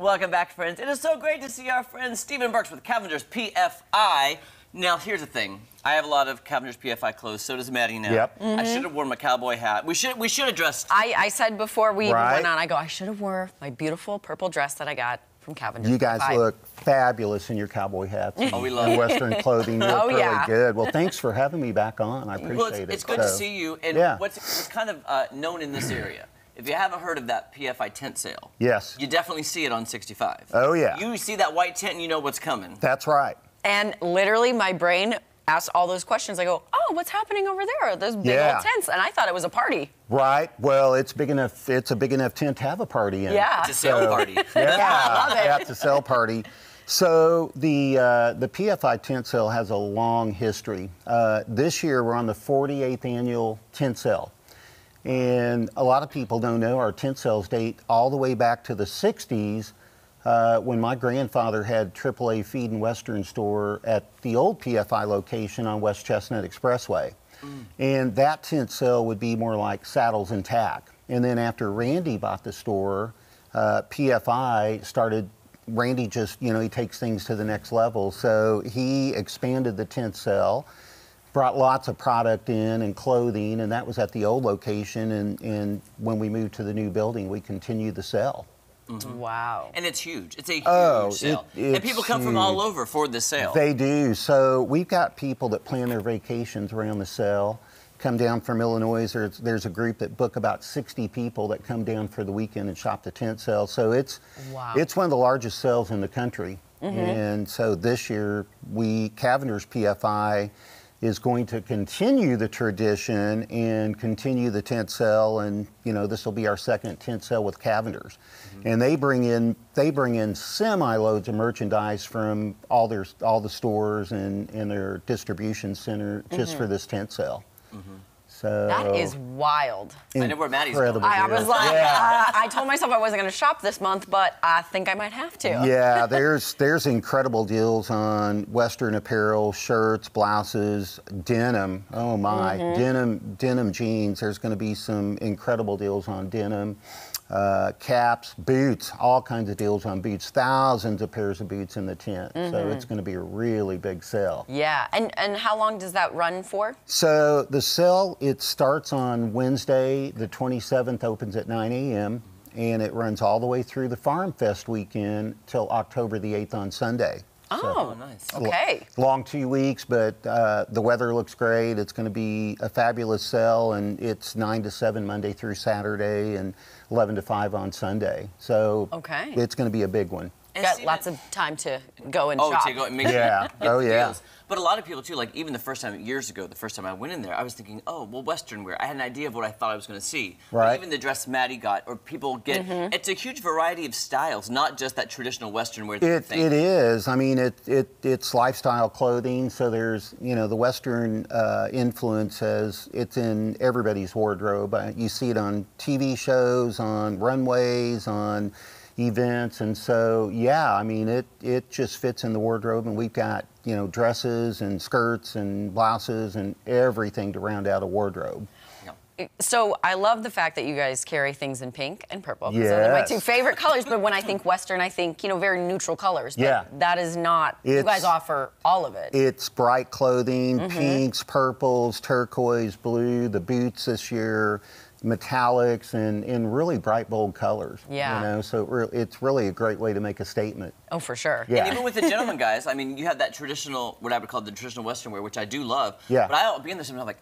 Welcome back, friends. It is so great to see our friend Stephen Burks with Cavender's PFI. Now, here's the thing. I have a lot of Cavender's PFI clothes. So does Maddie now. Yep. Mm-hmm. I should have worn my cowboy hat. We should have dressed. I said before we even went on, I go, I should have worn my beautiful purple dress that I got from Cavender's. You guys look fabulous in your cowboy hats. Oh, we love it. Western clothing. You look really good. Well, thanks for having me back on. I appreciate it. It's good to see you. And what's kind of known in this area. If you haven't heard of that PFI tent sale, you definitely see it on 65. Oh, yeah. You see that white tent and you know what's coming. That's right. And literally my brain asks all those questions. I go, oh, what's happening over there? Those big old tents. And I thought it was a party. Right. Well, it's big enough. It's a big enough tent to have a party in. Yeah. It's a sale party. I love it. Yeah, it's a sale party. So the PFI tent sale has a long history. This year, we're on the 48th annual tent sale. And a lot of people don't know our tent sales date all the way back to the 60s when my grandfather had Triple A feed and western store at the old PFI location on West Chestnut Expressway. And that tent sale would be more like saddles and tack. And then after Randy bought the store, PFI started, Randy just, you know, he takes things to the next level. So he expanded the tent sale. Brought lots of product in and clothing, and that was at the old location. And when we moved to the new building, we continued the sale. Mm-hmm. Wow. And it's huge. It's a huge sale. And people come from all over for the sale. They do. So we've got people that plan their vacations around the sale, come down from Illinois. There's a group that book about 60 people that come down for the weekend and shop the tent sale. So it's one of the largest sales in the country. Mm-hmm. And so this year, Cavender's PFI is going to continue the tradition and continue the tent sale, and you know this will be our second tent sale with Cavender's, and they bring in semi loads of merchandise from all the stores and their distribution center just for this tent sale. So that is wild. I know where Maddie's going. I was like, I told myself I wasn't going to shop this month, but I think I might have to. Yeah, there's incredible deals on Western apparel, shirts, blouses, denim. Oh my, denim jeans. There's going to be some incredible deals on denim, caps, boots, all kinds of deals on boots. Thousands of pairs of boots in the tent. So it's going to be a really big sale. Yeah, and how long does that run for? So the sale, it starts on Wednesday, the 27th, opens at 9 a.m., and it runs all the way through the Farm Fest weekend till October the 8th on Sunday. Oh, so, nice. Okay. Long 2 weeks, but the weather looks great. It's going to be a fabulous sale, and it's 9 to 7 Monday through Saturday and 11 to 5 on Sunday. So it's going to be a big one. And got lots of time to go and shop. To go and make deals. But a lot of people, too, like even the first time, years ago, the first time I went in there, I was thinking, oh, well, Western wear. I had an idea of what I thought I was going to see. Right. But even the dress Maddie got, or people get, it's a huge variety of styles, not just that traditional Western wear thing. It is. I mean, it's lifestyle clothing. So there's, you know, the Western influence it's in everybody's wardrobe. You see it on TV shows, on runways, on events, and so I mean it just fits in the wardrobe, and we've got, you know, dresses and skirts and blouses and everything to round out a wardrobe. So I love the fact that you guys carry things in pink and purple. Yes. So they're my two favorite colors, but when I think Western, I think, you know, very neutral colors. But that is not, you guys offer all of it. It's bright clothing, pinks, purples, turquoise, blue, the boots this year, metallics, and in really bright, bold colors. You know, so it's really a great way to make a statement. Oh, for sure. And even with the gentlemen guys, I mean, you have that traditional, what I would call the traditional Western wear, which I do love. But I'll be in there sometimes, I'm like,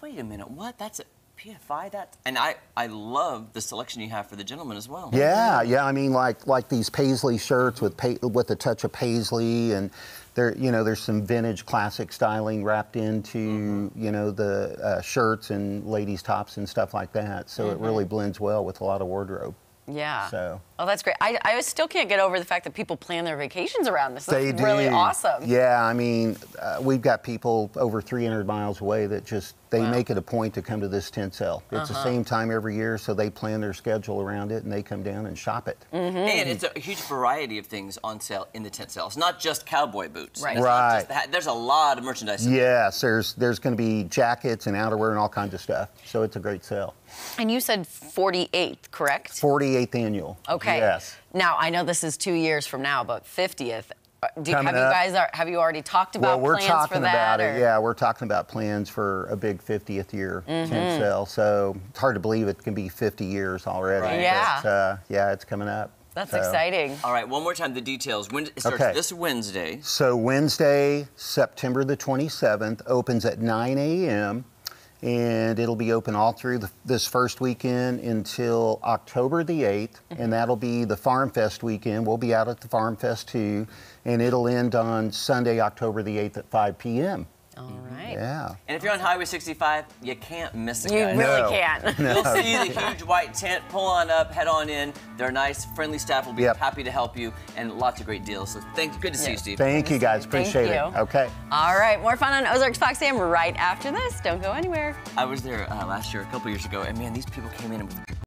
wait a minute, what? That's a PFI? That? And I love the selection you have for the gentlemen as well. I mean, like these paisley shirts with a touch of paisley, and there's some vintage classic styling wrapped into, you know, the shirts and ladies' tops and stuff like that. So it really blends well with a lot of wardrobe. So. Oh, that's great. I still can't get over the fact that people plan their vacations around this. They do. It's really awesome. Yeah, I mean, we've got people over 300 miles away that just, they make it a point to come to this tent sale. It's the same time every year, so they plan their schedule around it, and they come down and shop it. And it's a huge variety of things on sale in the tent sale. It's not just cowboy boots. There's a lot of merchandise. There's going to be jackets and outerwear and all kinds of stuff. So it's a great sale. And you said 48th, correct? 48th annual. Okay. Okay. Yes. Now, I know this is 2 years from now, but 50th. Have you already talked about plans for that? Well, we're talking about plans for a big 50th year tent sale. So it's hard to believe it can be 50 years already. Right. Yeah. But, it's coming up. That's exciting. All right, one more time, the details. It starts this Wednesday. So Wednesday, September the 27th, opens at 9 a.m. And it'll be open all through this first weekend until October the 8th, and that'll be the Farm Fest weekend. We'll be out at the Farm Fest too, and it'll end on Sunday, October the 8th at 5 p.m. All right. Yeah. And if you're on Highway 65, you can't miss it. You really can't. No. You'll see the huge white tent. Pull on up, head on in. They're nice, friendly staff will be happy to help you, and lots of great deals. So good to see you, Steve. Thank you, guys. Appreciate it. Okay. All right. More fun on Ozarks Fox Sam right after this. Don't go anywhere. I was there last year, a couple years ago, and man, these people came in and